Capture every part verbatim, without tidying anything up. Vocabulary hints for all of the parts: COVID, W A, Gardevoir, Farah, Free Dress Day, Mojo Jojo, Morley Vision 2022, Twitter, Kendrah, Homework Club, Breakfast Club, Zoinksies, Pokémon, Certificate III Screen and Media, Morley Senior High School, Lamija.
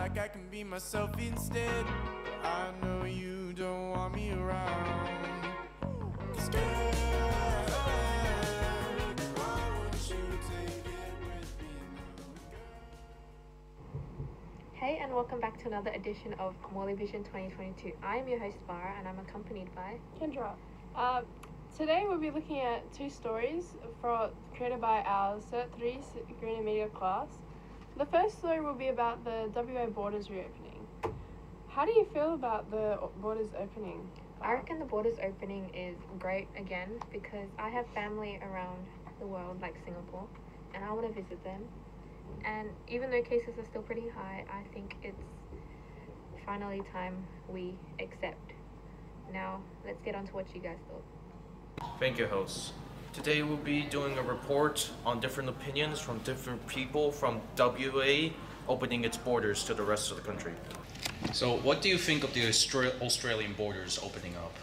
like I can be myself instead. I know you don't want me around. Cause girl, why won't you take it with me now? Hey, and welcome back to another edition of Morley Vision twenty twenty-two. I am your host Farah, and I'm accompanied by Kendrah. Uh, Today we'll be looking at two stories for, created by our Cert three Screen and Media class. The first story will be about the W A borders reopening. How do you feel about the borders opening? I reckon the borders opening is great again because I have family around the world like Singapore and I want to visit them. And even though cases are still pretty high, I think it's finally time we accept. Now let's get on to what you guys thought. Thank you, host. Today we'll be doing a report on different opinions from different people from W A opening its borders to the rest of the country. So what do you think of the Austra- Australian borders opening up?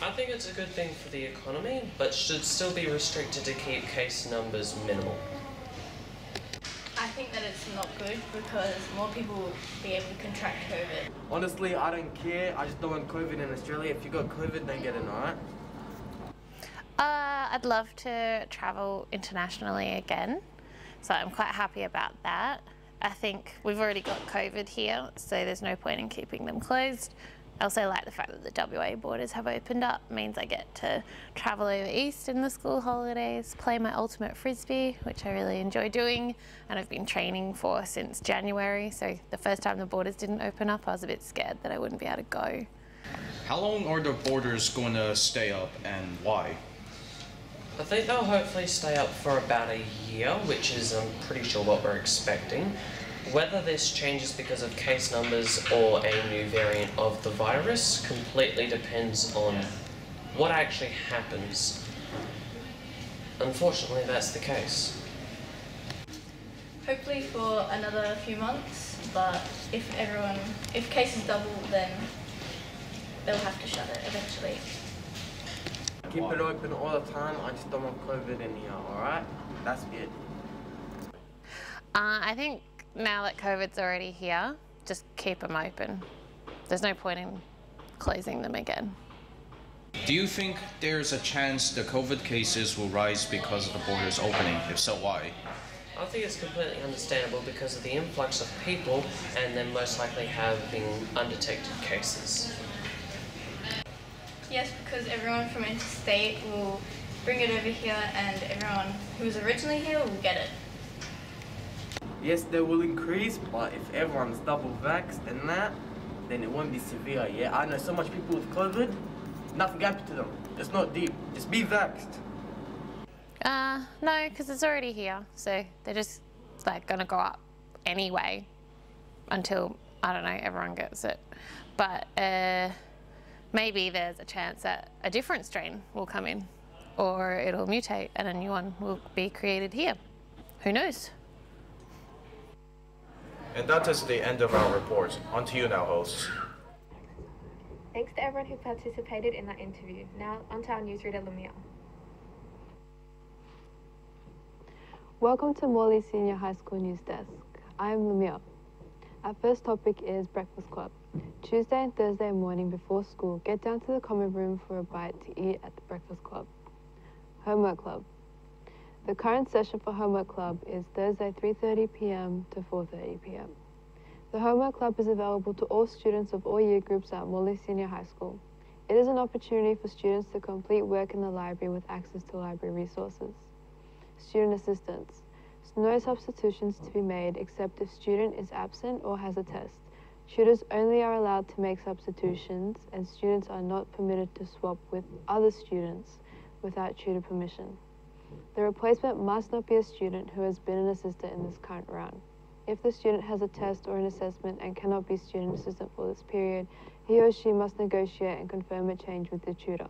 I think it's a good thing for the economy, but should still be restricted to keep case numbers minimal. I think that it's not good because more people will be able to contract COVID. Honestly, I don't care. I just don't want COVID in Australia. If you got COVID, then get it, alright? Uh, I'd love to travel internationally again, so I'm quite happy about that. I think we've already got COVID here, so there's no point in keeping them closed. I also like the fact that the W A borders have opened up. Means I get to travel over east in the school holidays, play my ultimate frisbee, which I really enjoy doing, and I've been training for since January, so the first time the borders didn't open up, I was a bit scared that I wouldn't be able to go. How long are the borders going to stay up and why? I think they'll hopefully stay up for about a year, which is, I'm pretty sure, what we're expecting. Whether this changes because of case numbers or a new variant of the virus completely depends on what actually happens. Unfortunately, that's the case. Hopefully for another few months, but if everyone, if cases double, then they'll have to shut it eventually. Keep it open all the time, I just don't want COVID in here, alright? That's it. Uh, I think now that COVID's already here, just keep them open. There's no point in closing them again. Do you think there's a chance the COVID cases will rise because of the borders opening? If so, why? I think it's completely understandable because of the influx of people and then most likely having undetected cases. Yes, because everyone from interstate will bring it over here and everyone who was originally here will get it. Yes, they will increase, but if everyone's double vaxxed and that, then it won't be severe, yeah? I know so much people with COVID, nothing happened to them. It's not deep. Just be vaxxed. Uh, no, because it's already here, so they're just, like, going to go up anyway until, I don't know, everyone gets it. But, uh... maybe there's a chance that a different strain will come in or it'll mutate and a new one will be created here. Who knows? And that is the end of our report. On to you now, hosts. Thanks to everyone who participated in that interview. Now on to our newsreader, Lamija. Welcome to Morley Senior High School News Desk. I'm Lamija. Our first topic is Breakfast Club. Tuesday and Thursday morning before school, get down to the common room for a bite to eat at the Breakfast Club. Homework Club. The current session for Homework Club is Thursday three thirty p m to four thirty p m The Homework Club is available to all students of all year groups at Morley Senior High School. It is an opportunity for students to complete work in the library with access to library resources. Student assistance. No substitutions to be made except if student is absent or has a test. Tutors only are allowed to make substitutions and students are not permitted to swap with other students without tutor permission. The replacement must not be a student who has been an assistant in this current round. If the student has a test or an assessment and cannot be student assistant for this period, he or she must negotiate and confirm a change with the tutor.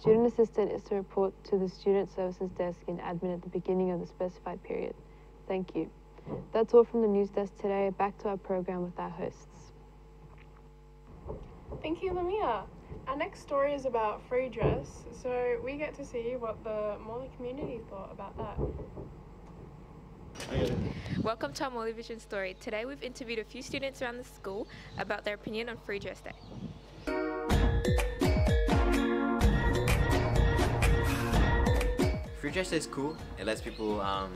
Student assistant is to report to the student services desk in admin at the beginning of the specified period. Thank you. That's all from the news desk today. Back to our program with our hosts. Thank you, Lamija. Our next story is about free dress, so we get to see what the Morley community thought about that. Welcome to our Morley Vision story. Today we've interviewed a few students around the school about their opinion on Free Dress Day. Free Dress Day is cool. It lets people, um,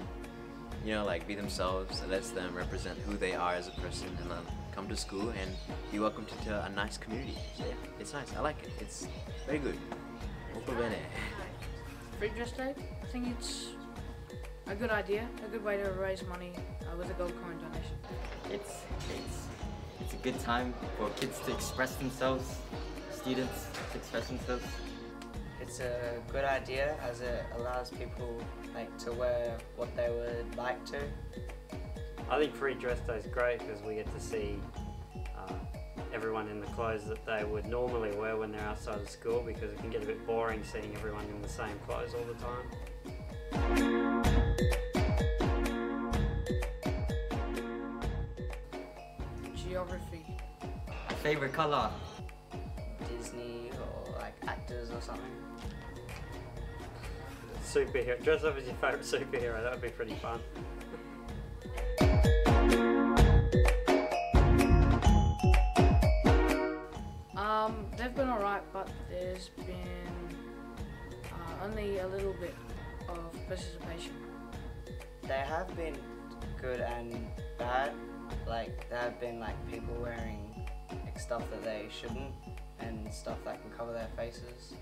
you know, like be themselves. It lets them represent who they are as a person and um, come to school and be welcomed into a nice community. So, yeah, it's nice. I like it. It's very good. Free Dress Day, I think it's a good idea, a good way to raise money uh, with a gold coin donation. It's, it's, it's a good time for kids to express themselves, students to express themselves. It's a good idea as it allows people like to wear what they would like to. I think Free Dress Day is great because we get to see uh, everyone in the clothes that they would normally wear when they're outside of school, because it can get a bit boring seeing everyone in the same clothes all the time. Geography. Favorite color? Disney or like actors or something. Superhero. Dress up as your favorite superhero. That would be pretty fun. Um, they've been alright, but there's been uh, only a little bit of participation. They have been good and bad. Like, there have been like people wearing like, stuff that they shouldn't and stuff that can cover their faces.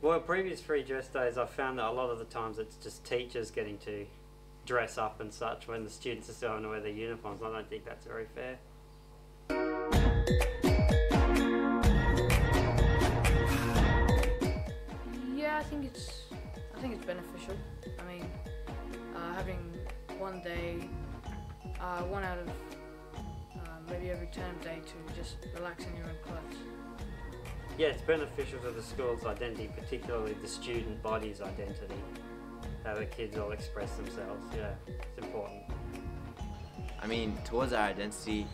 Well, previous Free Dress Days I've found that a lot of the times it's just teachers getting to dress up and such when the students are still having to wear their uniforms. I don't think that's very fair. I think it's I think it's beneficial. I mean, uh, having one day, uh, one out of uh, maybe every term day to just relax in your own clothes. Yeah, it's beneficial to the school's identity, particularly the student body's identity. How the kids all express themselves. Yeah, it's important. I mean, towards our identity.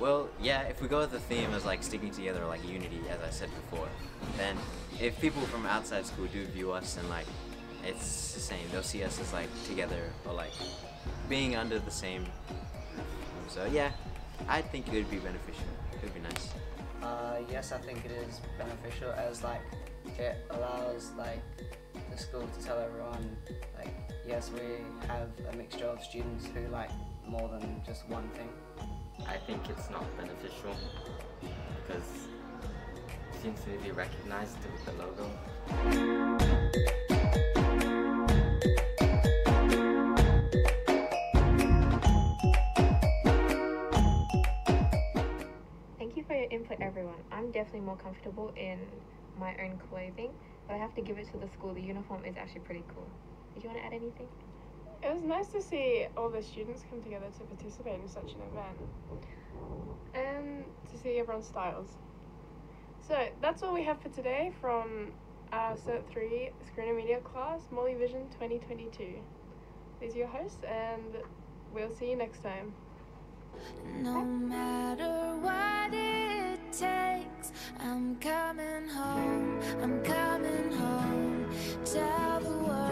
Well, yeah, if we go with the theme as like sticking together, or like unity, as I said before, then if people from outside school do view us, and like it's the same, they'll see us as like together or like being under the same. So yeah, I think it would be beneficial. It would be nice. Uh, yes, I think it is beneficial as like it allows like the school to tell everyone like yes, we have a mixture of students who like more than just one thing. I think it's not beneficial because it seems to be recognized with the logo. Thank you for your input, everyone. I'm definitely more comfortable in my own clothing, but I have to give it to the school. The uniform is actually pretty cool. Did you want to add anything? It was nice to see all the students come together to participate in such an event and to see everyone's styles. So that's all we have for today from our Cert three Screen and Media class, Morley Vision twenty twenty-two. These are your hosts and we'll see you next time. No matter what it takes, I'm coming home, I'm coming home, tell the world.